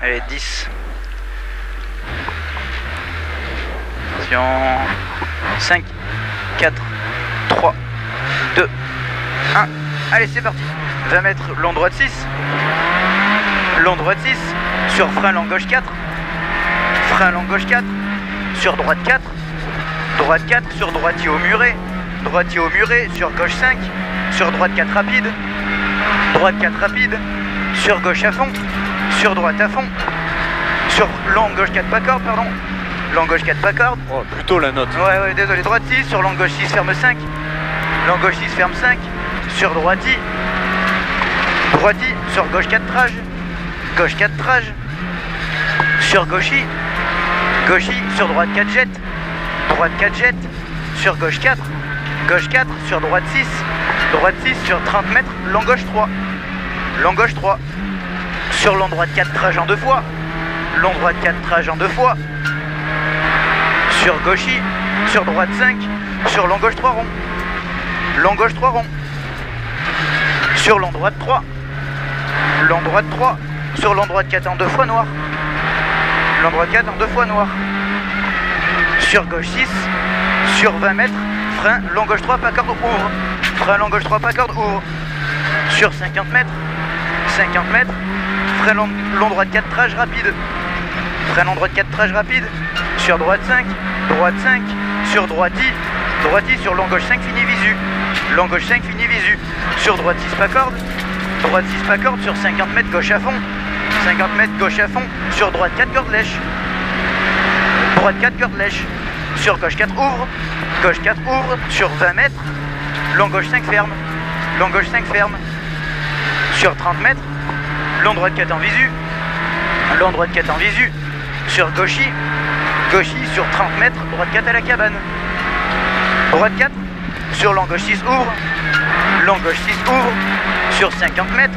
Allez, 10. Attention. 5, 4, 3, 2, 1. Allez, c'est parti. 20 mètres, long droite 6. Long droite 6. Sur frein, long gauche 4. Frein, long gauche 4. Sur droite 4. Droite 4. Sur droitier au muret. Droitier au muret. Sur gauche 5. Sur droite 4 rapide. Droite 4 rapide. Sur gauche à fond. Sur droite à fond. Sur long gauche 4 pas corde, pardon. Long gauche 4 pas corde. Oh, plutôt la note. Ouais, ouais, désolé. Droite 6. Sur long gauche 6, ferme 5. Long gauche 6, ferme 5. Sur droiti. Droiti. Sur gauche 4 trage. Gauche 4 trage. Sur gauchis. Gauchis. Sur droite 4 jet. Droite 4 jet. Sur gauche 4. Gauche 4. Sur droite 6. Droite 6. Sur 30 mètres. Long gauche 3. Long gauche 3. Sur long droite 4 trage en deux fois. Long droite 4 trage en deux fois. Sur gauchis. Sur droite 5. Sur long gauche 3 ronds. Long gauche 3 ronds. Sur long droite 3. Long droite 3. Sur long droite 4 en deux fois noir. Long droite 4 en deux fois noir. Sur gauche 6. Sur 20 mètres. Frein long gauche 3 pas corde ouvre. Frein long gauche 3 pas corde ouvre. Sur 50 mètres. 50 mètres. Frein long droite 4 trage rapide. Frein long droite 4 trage rapide. Sur droite 5. Droite 5. Sur droite 10. Droiti sur long gauche 5 fini visu. Long gauche 5 fini visu. Sur droite 6 pas corde. Droite 6 pas corde sur 50 mètres gauche à fond. 50 mètres gauche à fond. Sur droite 4 corde lèche. Droite 4 corde lèche. Sur gauche 4 ouvre. Gauche 4 ouvre. Sur 20 mètres. Long gauche 5 ferme. Long gauche 5 ferme. Sur 30 mètres. Long droite 4 en visu. Long droite 4 en visu. Sur gauchis. Gauchis sur 30 mètres. Droite 4 à la cabane. Droite 4, sur long gauche 6 ouvre, long gauche 6 ouvre, sur 50 mètres,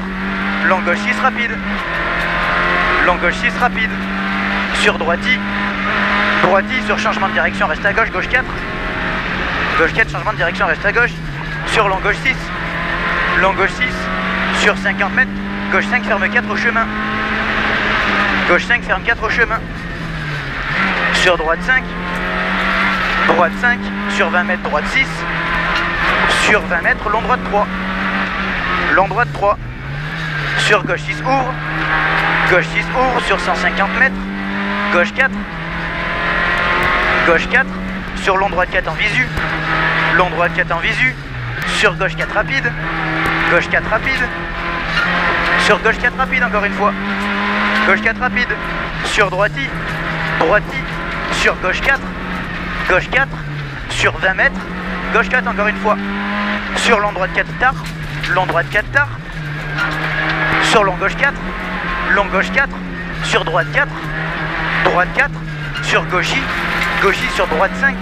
long gauche 6 rapide, long gauche 6 rapide, sur droiti, droiti sur changement de direction reste à gauche, gauche 4, changement de direction reste à gauche, sur long gauche 6, sur 50 mètres, gauche 5 ferme 4 au chemin, gauche 5 ferme 4 au chemin, sur droite 5, droite 5, sur 20 mètres, droite 6, sur 20 mètres, long droite 3, long droite 3, sur gauche 6 ouvre, gauche 6 ouvre, sur 150 mètres, gauche 4, sur long droite 4 en visu, long droite 4 en visu, sur gauche 4 rapide, sur gauche 4 rapide encore une fois, gauche 4 rapide, sur droiti, droiti, sur gauche 4, gauche 4, sur 20 mètres, gauche 4 encore une fois, sur long droite 4 tard, long droite 4 tard, sur long gauche 4, sur droite 4, sur gauchis, gauchis sur droite 5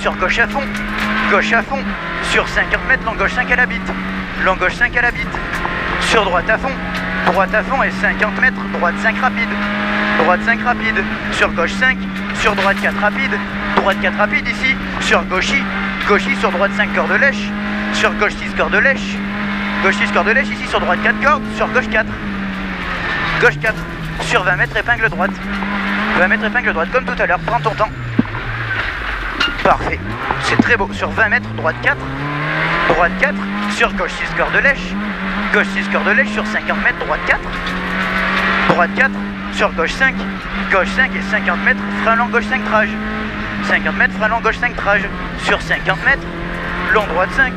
sur gauche à fond, sur 50 mètres, long gauche 5 à la bite, long gauche 5 à la bite, sur droite à fond et 50 mètres, droite 5 rapide, sur gauche 5, sur droite 4 rapide ici, sur gauchis, gauchis sur droite 5 corde lèche, sur gauche 6 corde lèche, gauche 6 corde lèche ici sur droite 4 cordes, sur gauche 4, sur 20 mètres épingle droite, 20 mètres épingle droite comme tout à l'heure, prends ton temps, parfait, c'est très beau, sur 20 mètres droite 4, sur gauche 6 corde lèche sur 50 mètres, droite 4, sur gauche 5 et 50 mètres, frein long gauche 5 trage, 50 mètres, frein long gauche 5 trage, sur 50 mètres, long droite 5,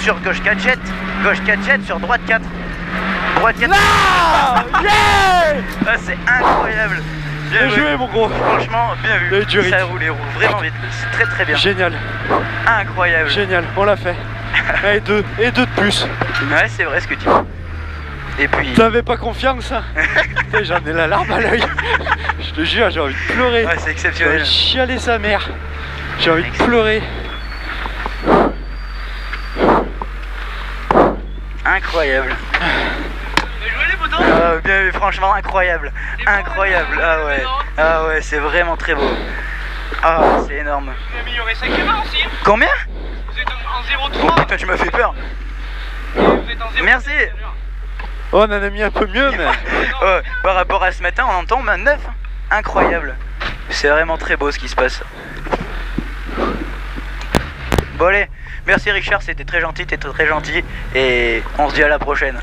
sur gauche 4 jet, sur droite 4, droite 4. Non yeah ah, c'est incroyable. Bien joué mon gros. Franchement, bien vu, ça a roulé vraiment vite, c'est très très bien. Génial. Incroyable. Génial, on l'a fait. Et deux de plus. Ouais, c'est vrai ce que tu dis. Et puis... T'avais pas confiance hein. J'en ai la larme à l'œil. Je te jure, j'ai envie de pleurer. Ouais, c'est exceptionnel. J'ai chialé sa mère. J'ai envie de pleurer. Incroyable. Bien vu, franchement, incroyable. Incroyable. Ah ouais. Ah ouais, c'est vraiment très beau. Ah, c'est énorme. Vous avez amélioré 5 km aussi. Combien? Vous êtes en 0,3. Oh putain, tu m'as fait peur. Vous êtes en 0,3. Merci. Oh, on en a mis un peu mieux, mais... Oh, par rapport à ce matin, on en tombe à 9. Incroyable. C'est vraiment très beau ce qui se passe. Bon allez, merci Richard, c'était très gentil, t'es très gentil. Et on se dit à la prochaine.